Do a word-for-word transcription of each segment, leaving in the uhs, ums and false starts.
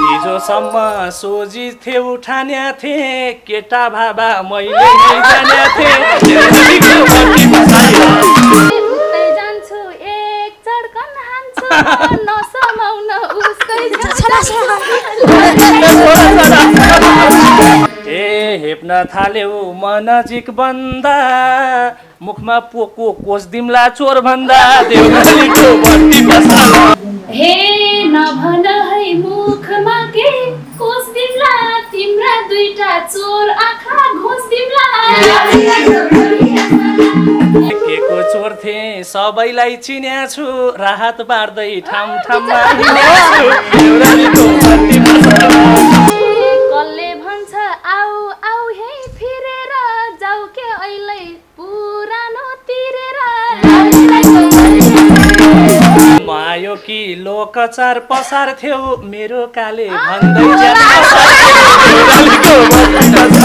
हिजोसम्म सोझिथे उठान्या थिए केटा बाबा मैले नै जान्या थिए जिन्दगीको बाँकी बसायो उस्तै जान्छु एक चड्कन हान्छु नसमाउन उस्तै जान्छु ए हेप्न थाल्यो म नजिक बन्दा मुखमा पोको कोस दिमला चोर भन्दा देउलीको बत्ती बसायो हे नभन है मुखमा के कोस दिमला तिम्रा दुईटा चोर आँखा घोस दिमला के को चोर थिए सबैलाई चिन्या छु राहत बार्दै ठाम ठाममा देउलीको बत्ती बसायो कल्ले भन्छ आउ आउ हे फिरेर जाऊ के अहिले पुरानो तिरेर मायो कि लोकचार पसार थियो मेरो काले भन्दै जान्छ।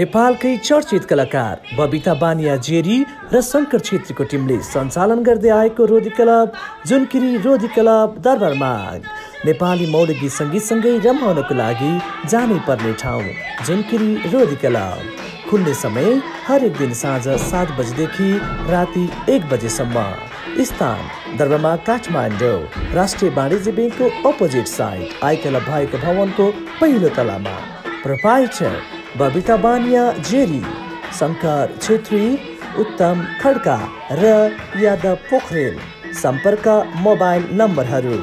नेपालकै चर्चित कलाकार बबिता बानिया जेरी र शंकर छेत्रीको टिमले सञ्चालन गर्दै आएको रोधी क्लब जुनकिरी रोधी क्लब दरबारमाग नेपाली मौलिक गीत सङ्गीतसँगै रमाउनको लागि जानुपर्ने ठाउँ जुनकिरी रोधी क्लब खुल्ने समय हरेक दिन साँझ सात बजेदेखि राति एक बजेसम्म। स्थान दरबारमा काठमाडौँ राष्ट्रिय वाणिज्य ब्याङ्कको अपोजिट साइड आइ क्लब भएको भवनको पहिलो तलामा। प्रोप्राइटर बबिता बानिया जेरी, शङ्कर छेत्री, उत्तम खड्का र यादव पोखरेल। सम्पर्क मोबाइल नम्बरहरू।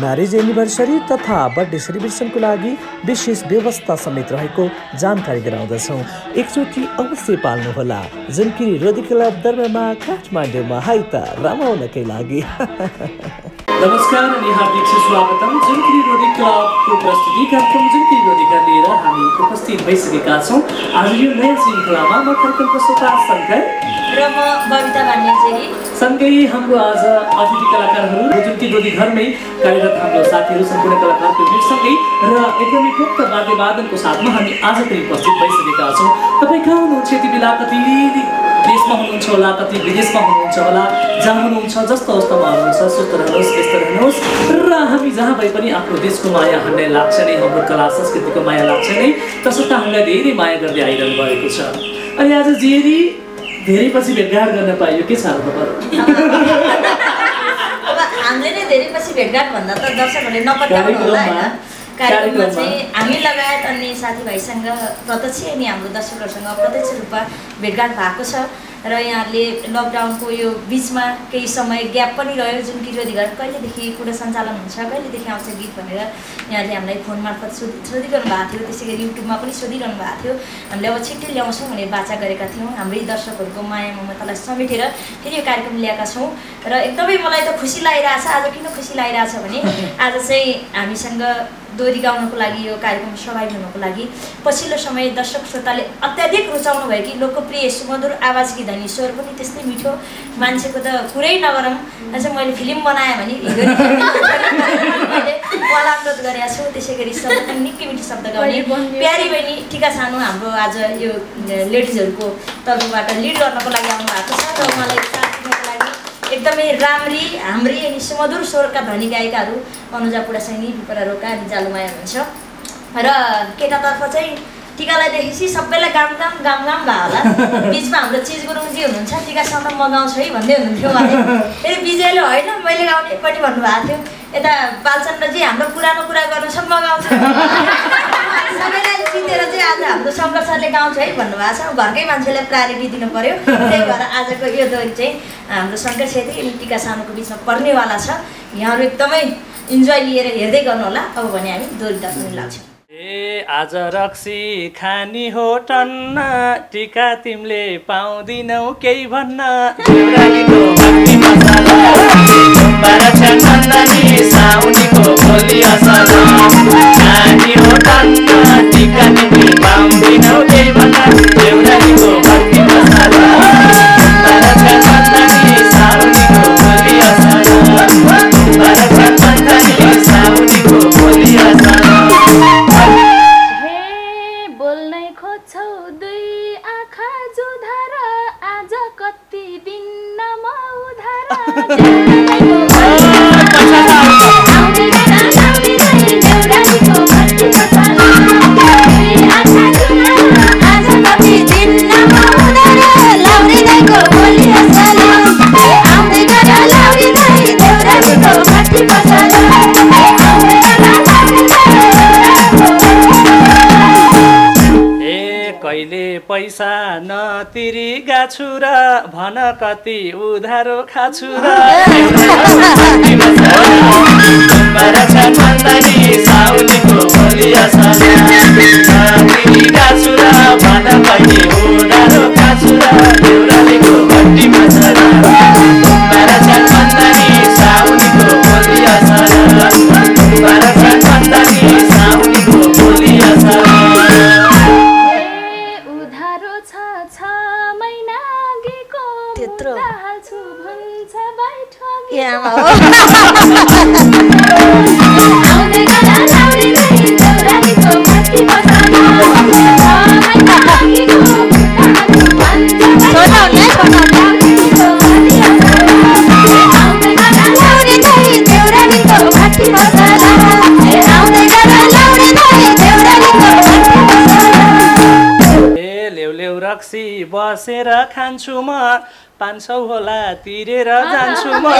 म्यारिज एनिभर्सरी तथा बर्थडे सेलिब्रेसनको लागि विशेष व्यवस्था समेत रहेको जानकारी गराउँदछौँ। एकचोटि अवश्य पाल्नुहोला जुनकिरी रोधी क्लब दरबारमा काठमाडौँमा हाई त रमाउनकै लागि। नमस्कार अनि हार्दिक स्वागतम जुनकिरी रोधी क्लबको प्रस्तुति कार्यक्रम जुनकिरी रोधीका लिएर हामी उपस्थित भइसकेका छौँ। आज यो नयाँ श्रृङ्खलामा म कार्यक्रमको श्रोता शङ्कर र म बबिता बानिया जेरी सँगै हाम्रो आज अतिथि कलाकारहरू जुनकिरी रोधी घरमै कार्यरत हाम्रो साथीहरू सम्पूर्ण कलाकारको सँगै र एकदमै पोक्त वाद्यवादनको साथमा हामी आज पनि उपस्थित भइसकेका छौँ। तपाईँ कहाँ हुनुहुन्छ यति बेला, कति देशमा हुनुहुन्छ होला, कति विदेशमा हुनुहुन्छ होला, जहाँ हुनुहुन्छ जस्तो अवस्थामा हुनुहुन्छ स्वस्थ रहनुहोस् रहनुहोस् र हामी जहाँ भए पनि आफ्नो देशको माया हामीलाई लाग्छ नै, हाम्रो कला संस्कृतिको माया लाग्छ नै, तसर्थ हामीलाई धेरै माया गर्दै आइरहनु भएको छ। अनि आज जेरी धेरै पछि भेटघाट गर्न पाइयो, के छ अब हामीले नै धेरै पछि भेटघाट भन्दा त दर्शकहरूले नपत्याउनु होला हैन। कार्यक्रममा चाहिँ हामी लगायत अन्य साथीभाइसँग प्रत्यक्ष अनि हाम्रो दर्शकहरूसँग प्रत्यक्ष रूपमा भेटघाट भएको छ र यहाँले लकडाउनको यो बिचमा केही समय ग्याप पनि रह्यो। जुनकिरी रोधी घर कहिलेदेखि कुरा सञ्चालन हुन्छ, कहिलेदेखि आउँछ गीत भनेर यहाँले हामीलाई फोन मार्फत सोधि सोधिरहनु भएको थियो, त्यसै गरी युट्युबमा पनि सोधिरहनु भएको थियो। हामीले अब छिट्टै ल्याउँछौँ भनेर बाचा गरेका थियौँ, हाम्रै दर्शकहरूको माया ममतालाई समेटेर फेरि यो कार्यक्रम ल्याएका छौँ र एकदमै मलाई त खुसी लागिरहेछ। आज किन खुसी लागिरहेछ भने आज चाहिँ हामीसँग दोहोरी गाउनको लागि यो कार्यक्रम सहभागी हुनको लागि पछिल्लो समय दर्शक श्रोताले अत्याधिक रुचाउनु भयो कि लोकप्रिय सुमधुर आवाज कि धनी स्वर पनि त्यस्तै मिठो मान्छेको त कुरै नगरौँ। चाहिँ मैले फिल्म बनाएँ भने कलाकृत गरेका छु, त्यसै गरी शब्द पनि निकै मिठो शब्द गाउने प्यारी बहिनी टिका सानो हाम्रो आज यो लेडिजहरूको तर्फबाट लिड गर्नको लागि आउनु भएको छ र मलाई साथीको लागि एकदमै राम्री हाम्री अनि सुमधुर स्वरका धनी गायिकाहरू अनुजा पुडासैनी, पिपरा रोका अनि जालुमाया हुनुहुन्छ र केटातर्फ चाहिँ टिकालाई देखेपछि सबैलाई गाम गाम गाम गाम भा होला। बिचमा हाम्रो चिज गुरुङजी हुनुहुन्छ, टिकासँग म गाउँछु है भन्दै हुनुहुन्थ्यो उहाँले। फेरि विजयले होइन मैले गाउने एकपट्टि भन्नुभएको थियो, यता बालचन्द्रजी हाम्रो पुरानो कुरा गर्नु छ म गाउँछु सबैलाई जितेर चाहिँ आज हाम्रो शङ्कर सरले गाउँछु है भन्नुभएको छ। घरकै मान्छेलाई प्रायोरिटी दिनु पर्यो, त्यही भएर आजको यो दोहोरी चाहिँ हाम्रो शङ्कर छेत्री अनि टिका सानोको बिचमा पर्नेवाला छ। यहाँहरू एकदमै इन्जोय लिएर हेर्दै गर्नुहोला। अब भने हामी दोहोरी दर्शन लाग्छौँ। ए आज रक्सी खानी हो टन्न, टिका तिमीले पाउँदिनौ केही भन्न, देउरालीको बत्ती बसाला बारा छन्ननी साउनीको भोलि असला, खानी हो टन्न टिका तिमीले पाउँदिनौ केही भन्न, देउरालीको बत्ती बसाला बारा छन्ननी साउनीको भोलि असला, बारा छन्ननी साउनीको भोलि असला। I'm पैसा नतिरी गाछु र भन कति उधारो खाछु र बसेर खान्छु म पाँच सय होला तिरेर जान्छु म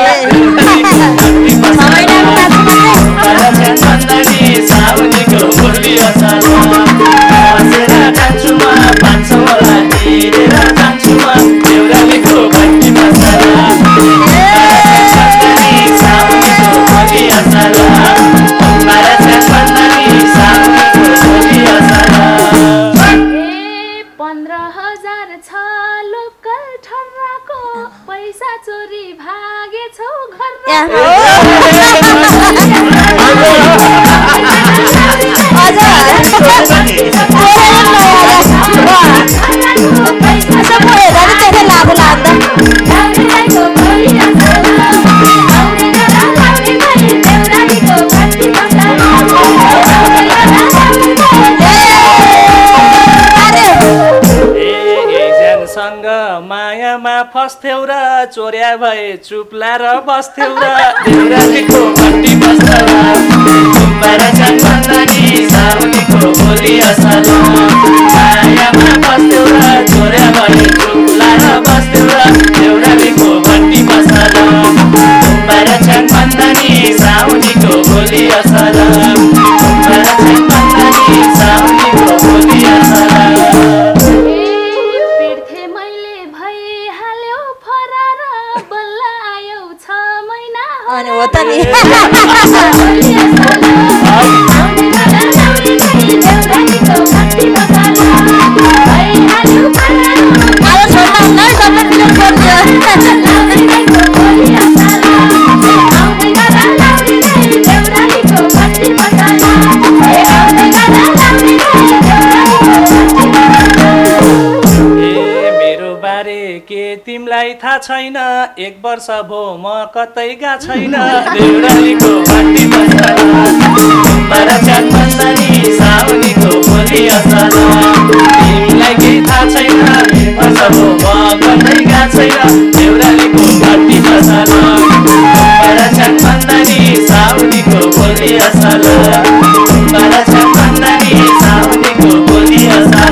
चोर्या भए चुप्ला र बस्थ्यौ र देउरालीको घण्टी बस्छ र तुम्बारा चन्दनी साउनीको भोलि असल मायामा बस्थ्यौ र चोर्या भए चुप्ला र बस्थ्यौ र देउरालीको घण्टी बस्छ र तुम्बारा चन्दनी साउनीको भोलि असल तुम्बारा चन्दनी साउनीको भोलि असल छैन एक वर्ष भो म कतै गा छैन देउरालीको घण्टी बज्छ र तुम्बारा चन्दनी साउनीको भोलि असल तिमीलाई के थाहा छैन एक वर्ष भो म कतै गा छैन देउरालीको घण्टी बज्छ र तुम्बारा चन्दनी साउनीको भोलि असल तुम्बारा चन्दनी साउनीको भोलि असल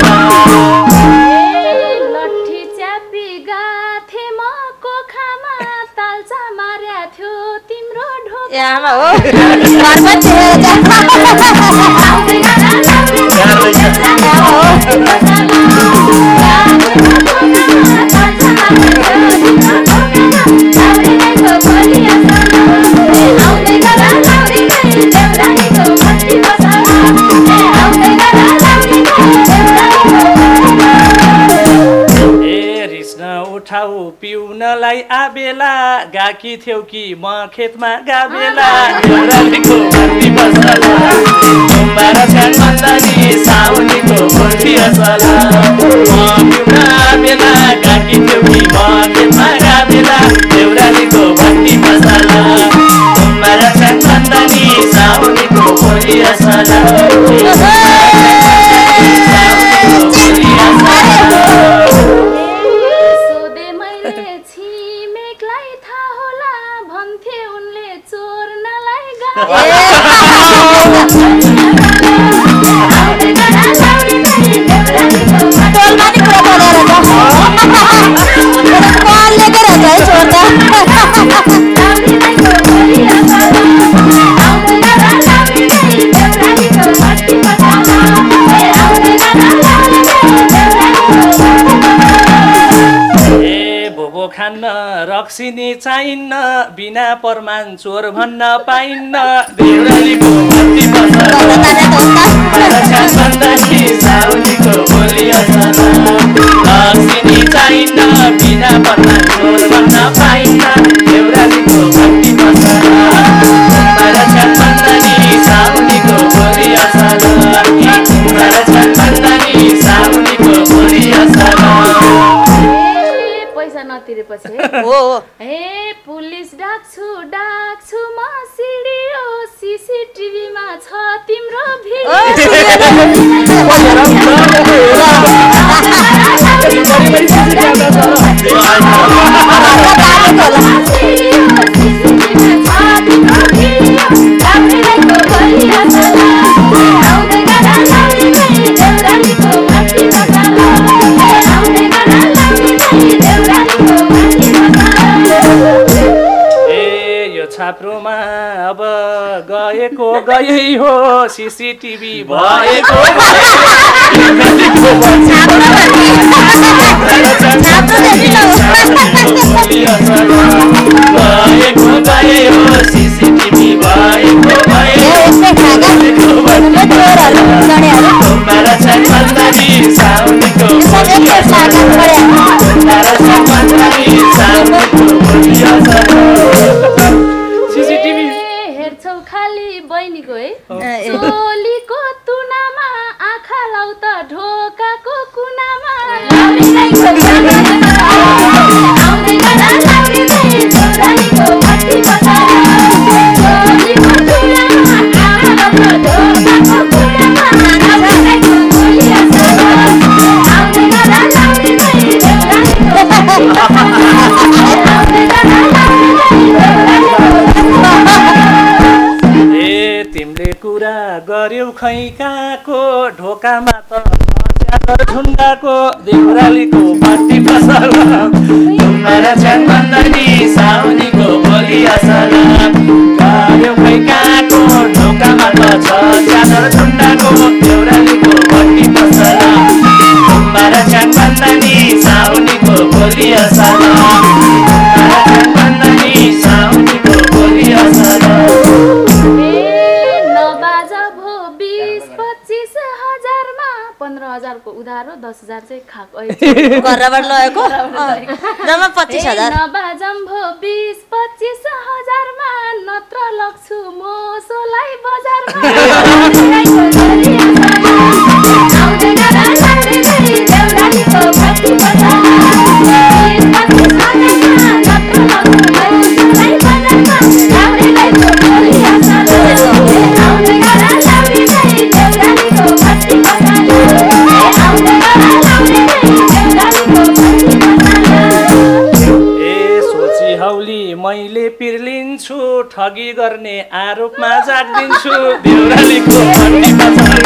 पिउनलाई आबेला गाकी थियौ कि म खेतमा गाबेला देउरालीको घण्टी बज्छ र तुम्बारा चन्दनी साउनीको भोलि असल पिउन आबेला गाकी थियौ कि म खेतमा गाबेला देउरालीको घण्टी बज्छ र तुम्बारा चन्दनी साउनीको भोलि असल Terima kasih. रक्सिनी चाहिन्न बिना प्रमाण चोर भन्न पाइन्न देउरालीको भट्टी Oh, eh, police dark so dark so C C T V match hot team छाप्रोमा अब गएको गयै हो सीसीटीभी भएको खैकाको ढोकामा त नच्यार झुन्डाको देउरालीको पाटी फसल तिम्रो छनबन्दनी साउनीको बोली असल गायो खैकाको ढोकामा त नच्यार झुन्डाको देउरालीको पाटी फसल तिम्रो छनबन्दनी साउनीको बोली असल छनबन्दनी साउनीको बोली असल को उधारो दस हजार चाहिँ खाक अहिले घरबाट लएको जम्मा पच्चिस हजार नबाजम भो बीस पच्चिस हजार मा नत्र लक्छु म सोलाई बजारमा आउँदै गरा आउँदै नै देउरालीको भट्टी बजार बीस पच्चिस हजार नत्र लक्छु म सोलाई बजारमा आउँदै नै बोली आउँदै गरा आउँदै नै देउरालीको भट्टी बजार मैले पिर्लिन्छु ठगी गर्ने आरोपमा जाग्दिन्छु देउरालीको भट्टी बजार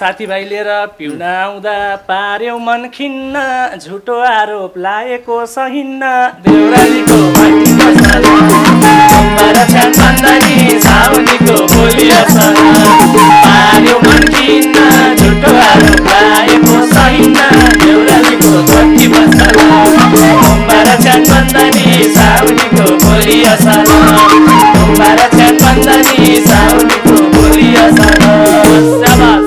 साथीभाइ लिएर पिउना आउँदा पार्यौ मन खिन्न झुटो आरोप लागेको सहिन्न देउरालीको भट्टी फसल तिम्रो छनबन्दनी साउनीको बोली असल पार्यौ मन खिन्न झुटो आरोप लागेको सहिन्न देउरालीको भट्टी फसल तिम्रो छनबन्दनी साउनीको बोली असल तिम्रो छनबन्दनी साउनीको बोली असल शाबाश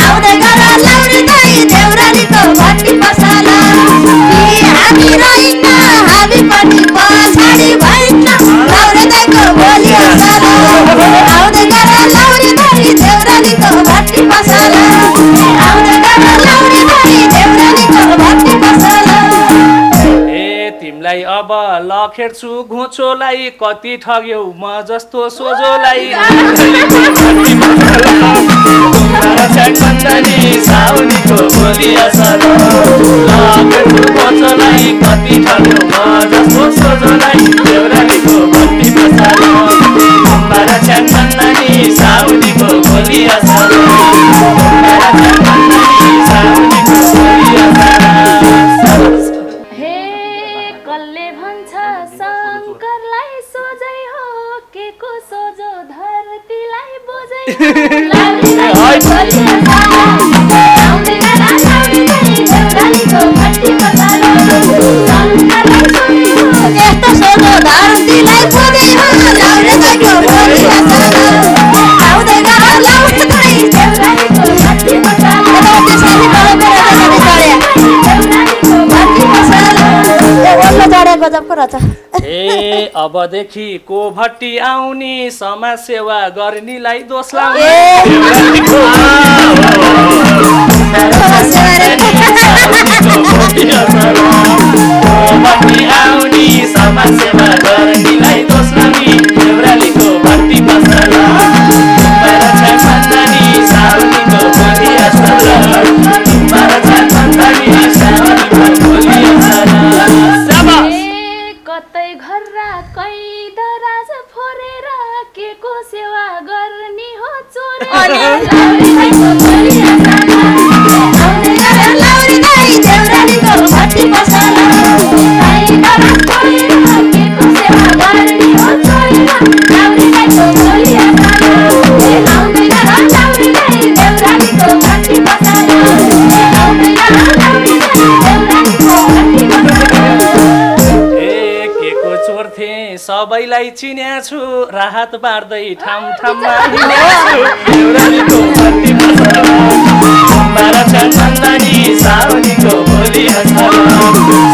आउँदै गरा लाउदै देउरालीको भट्टी बसाला हामी रहिन नखेट्छु घुँचोलाई कति ठग्यौ म जस्तो सोझोलाई कति ठग्यौ म जस्तो सोझोलाई देउरालीको बत्ती बसालो अम्बारा चन्दनी साउदीको भोलि असलो ए अबदेखि कोभट्टी आउने समाज सेवा गर्नेलाई दोष सबैलाई चिन्याछु राहत बार्दै ठाम ठाममा हिँड्छु एउटाको भट्टी बसालो अम्बारा चन्दनी साउदीको भोलि असलो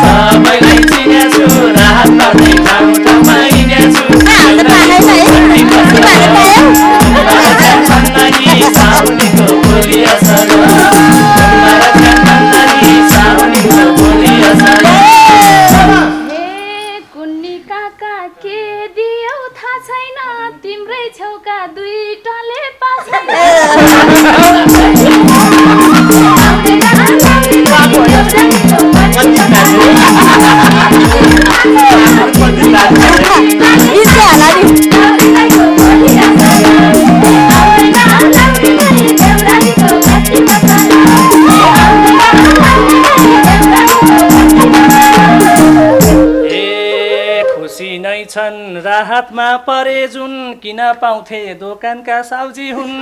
सबैलाई चिन्याछु राहत बार्दै ठाम ठाममा हिँड्छु अम्बारा चन्दनी साउदीको भोलि असलो अम्बारा चन्दनी साउदीको भोलि असलो राहतमा परे जुन किन पाउँथे दोकानका साउजी हुन्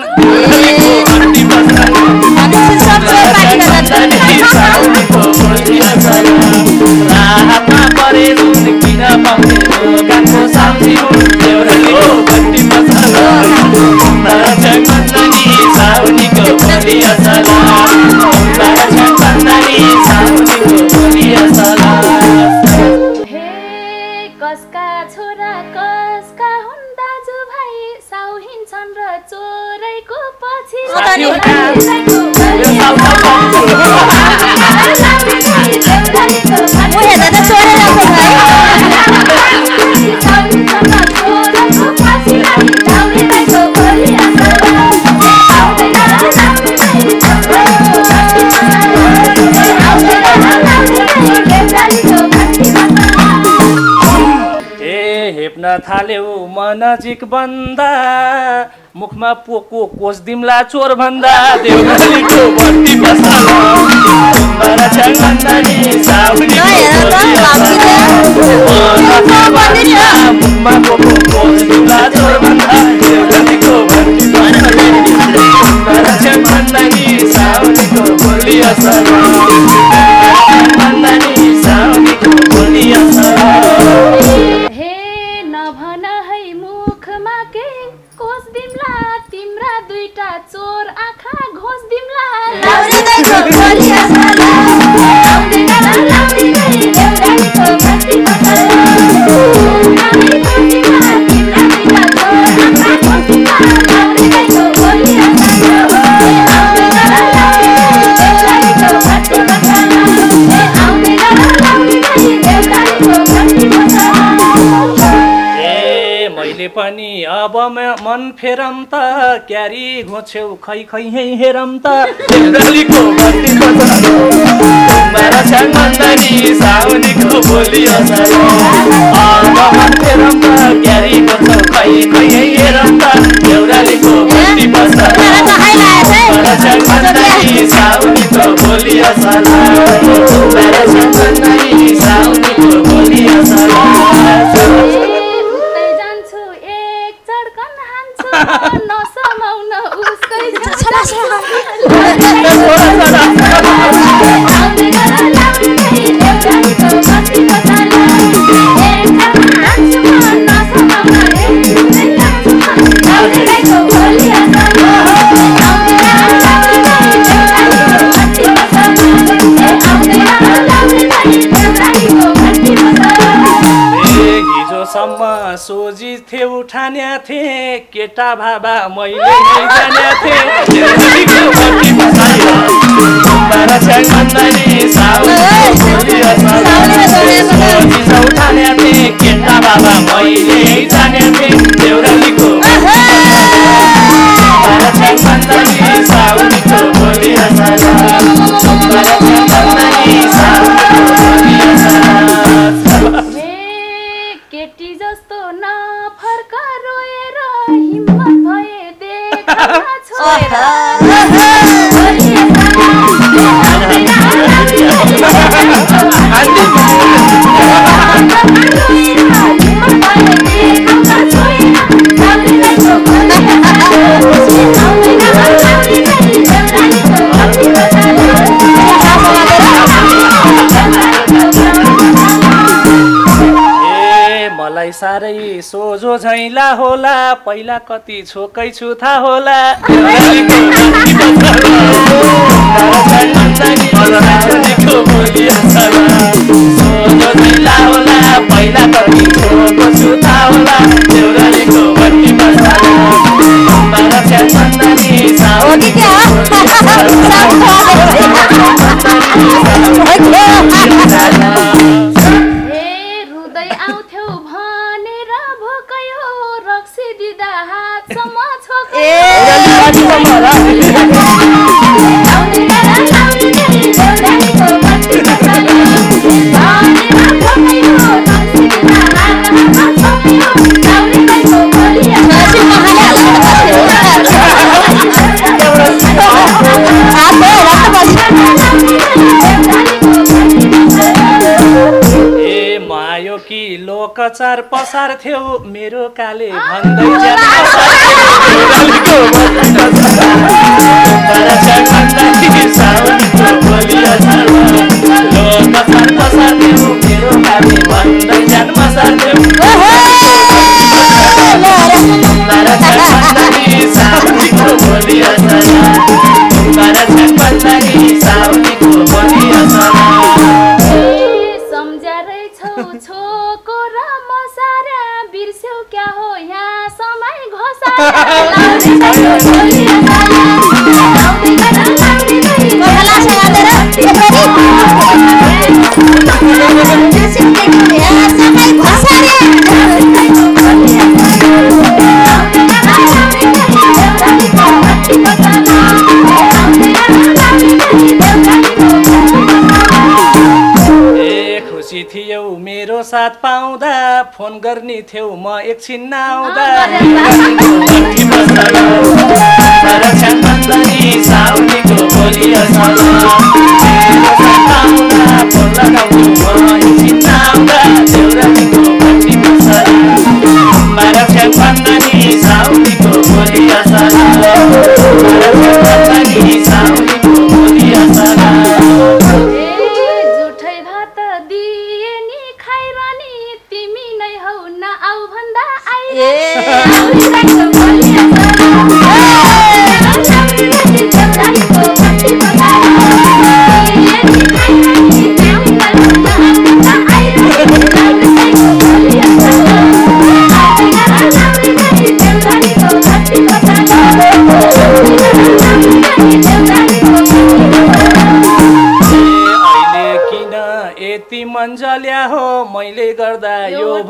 राहतमा परे जुन किन पाउँथे दोकानको साउजी हुन् एउटाको बत्ती बसालो चन्दनी साउदीको भोलि असलो चन्दनी साउदीको भोलि असलो ए हेप्न थाल्यो मन नजिक बन्दा मुखमा पोको कोस दिमला चोर भन्दा देउरालीको बत्ती बसालो अम्बारा चन्दनी साउदीको भोलि असलो मुखमा पोको कोस दिमला चोर भन्दा देउरालीको बत्ती बसालो अम्बारा चन्दनी साउदीको भोलि असलो चन्दनी साउदीको भोलि असलो चोर आँखा घोष दिमला लाउनेको भोलि असलो आउँदिना लाउनेको देउरालीको बत्ती बसालो आउँदिना लाउनेको देउरालीको बत्ती बसालो पनि अब मन फेरम त क्यारी घोछ्यौ खै खै हेरम त देउरालीको बत्ती कतरो मेरा छन मन्दनी साउनीको बोलियो सरो अब मन फेरम त क्यारी घोछ्यौ खै खै हेरम त देउरालीको बत्ती बसरो मेरा छन मन्दनी साउनीको बोलियो सरो मेरा छन मन्दनी साउनीको बोलियो सरो सोझी थे उठान्या थे केटा बाबा मैले नै जान्या थे देउरालीको बत्ती बसायो मेरा छन मन्दनी साउनीको उठान्या थे केटा बाबा मैले नै जान्या थे देउरालीको मेरा छन मन्दनी साउनीको बोलियो सरो मेरा छन मन्दनी साउनीको बोलियो सरो मलाई साह्रै सोझो झैला होला पहिला कति छोकै छु था होला कचार पसार थियो मेरो काले भन्दै जाना देउरालीको साथ पाउँदा फोन गर्ने थियो म एकछिन आउँदा Terima kasih.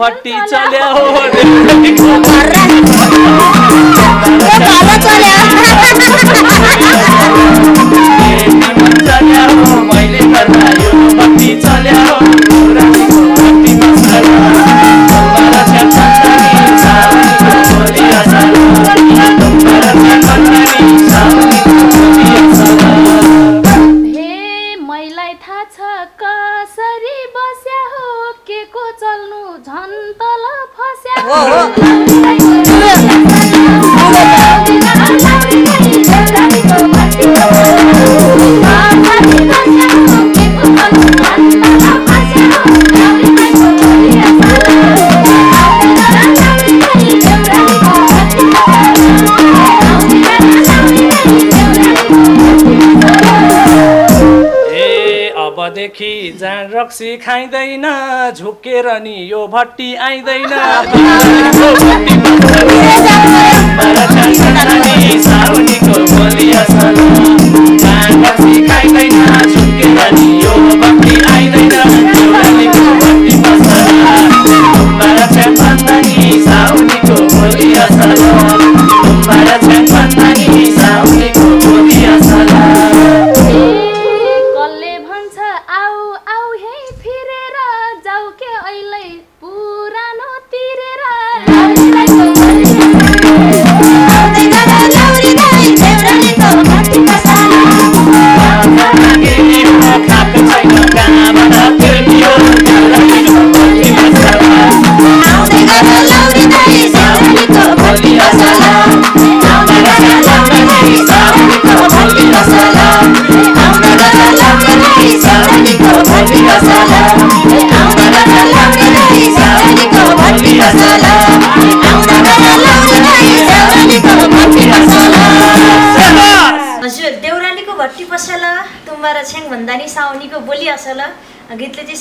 फटी चले हो जान रक्सी खाइदैन झुकेर नि यो भट्टी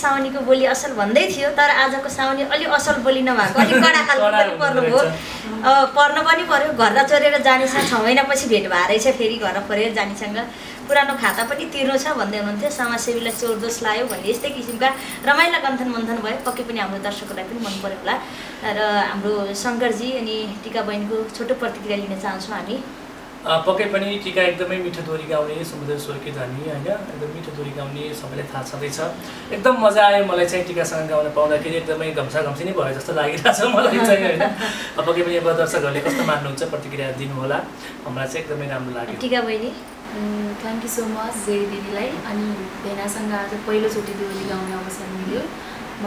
साउनीको बोली असल भन्दै थियो तर आजको साउनी अलि असल बोली नभएको अलि कडा खालको पनि पर्नु भयो पर्न पनि पर्यो घर चोरेर जानेछ छ महिनापछि भेट भएरै छ फेरि घर फर्केर जानीसँग पुरानो खाता पनि तिर्नु छ भन्दै हुनुहुन्थ्यो समाजसेवीलाई चोर दोष लाग्यो भन्ने यस्तै किसिमका रमाइला गन्थन मन्थन भयो पक्कै पनि हाम्रो दर्शकलाई पनि मन पर्यो होला र हाम्रो शंकरजी अनि टीका बहिनीको छोटो प्रतिक्रिया लिन चाहन्छौँ हामी पक्कै पनि टीका एकदमै मिठो दोरी गाउने समुद्र स्वर्गीय धनी हैन एकदम मिठो दोरी गाउने सबैले थाहा छदै छ एकदम मजा आयो मलाई चाहिँ टीकासँग गाउन पाउँदाखेरि एकदमै गम्सा गम्सी नै भयो जस्तो लागिरा छ मलाई चाहिँ हैन पक्कै पनि अब दर्शकहरुले कस्तो मान्नुहुन्छ प्रतिक्रिया दिनु होला हामीलाई चाहिँ एकदमै राम्रो लाग्यो टीका बहिनी thank you so much Jerry दिदीलाई अनि भेनासँग आज पहिलो चोटी दोरी गाउने अवसर मिल्यो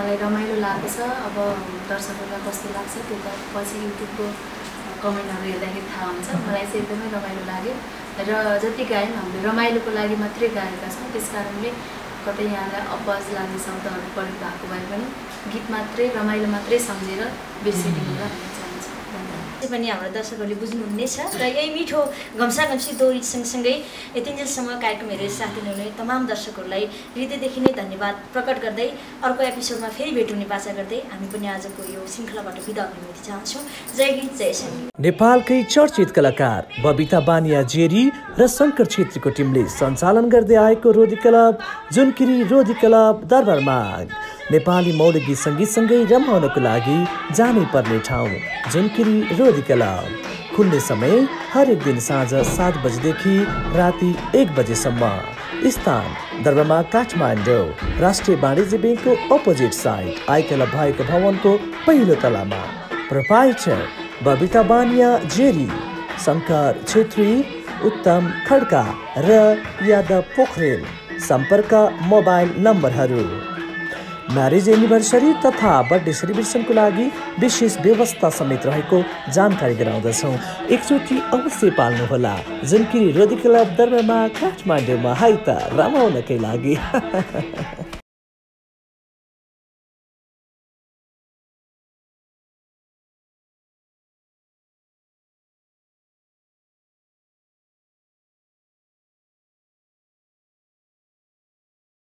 मलाई रमाइलो लाग्छ अब दर्शकहरुलाई कस्तो लाग्छ त्यो त पछि युट्युबको कमेन्टहरु हेर्दाखेरि थाहा हुन्छ मलाई चाहिँ एकदमै रमाइलो लाग्यो र जति गायौँ हामीले रमाइलोको लागि मात्रै गाएका छौँ त्यसकारणले कतै यहाँलाई अपवाज लाग्ने शब्दहरु प्रयोग भएको भए पनि गीत मात्रै रमाइलो मात्रै सम्झेर बिर्सिदिनुला त्यो पनि हाम्रो दर्शकहरूले बुझ्नुहुनेछ र यही मिठो गम्सागम्सी दोरी सँगसँगै यतिन्जेलसम्म कार्यक्रम हेरेर साथ दिनुहुने तमाम दर्शकहरूलाई हृदयदेखि नै धन्यवाद प्रकट गर्दै अर्को एपिसोडमा फेरि भेट हुने आशा गर्दै हामी पनि आजको यो श्रृंखलाबाट बिदा हुन चाहन्छौँ जय गीत जय सङ्गीत। नेपालकै चर्चित कलाकार बबिता बानिया जेरी र शंकर छेत्रीको टिमले सञ्चालन गर्दै आएको रोधी क्लब जुनकिरी रोधी क्लब दरबारमार्ग नेपाली मौलिक गीत सङ्गीतसँगै रमाउनको लागि जानै पर्ने ठाउँ जुनकिरी रोधी क्लब खुल्ने समय हरेक दिन साँझ सात बजेदेखि राति एक बजेसम्म स्थान दरबारमा काठमाडौँ राष्ट्रिय वाणिज्य ब्याङ्कको अपोजिट साइड आइकला भएको भवनको पहिलो तलामा प्रोप्राइटर बबिता बानिया जेरी शंकर छेत्री उत्तम खड्का र यादव पोखरेल सम्पर्क मोबाइल नम्बरहरू म्यारिज एनिभर्सरी तथा बर्थडे सेलिब्रेसनको लागि विशेष व्यवस्था समेत रहेको जानकारी गराउँदछौँ एकचोटि अवश्य पाल्नुहोला जुनकिरी रोधी क्लब दरबारमा काठमाडौँमा है त रमाउनकै लागि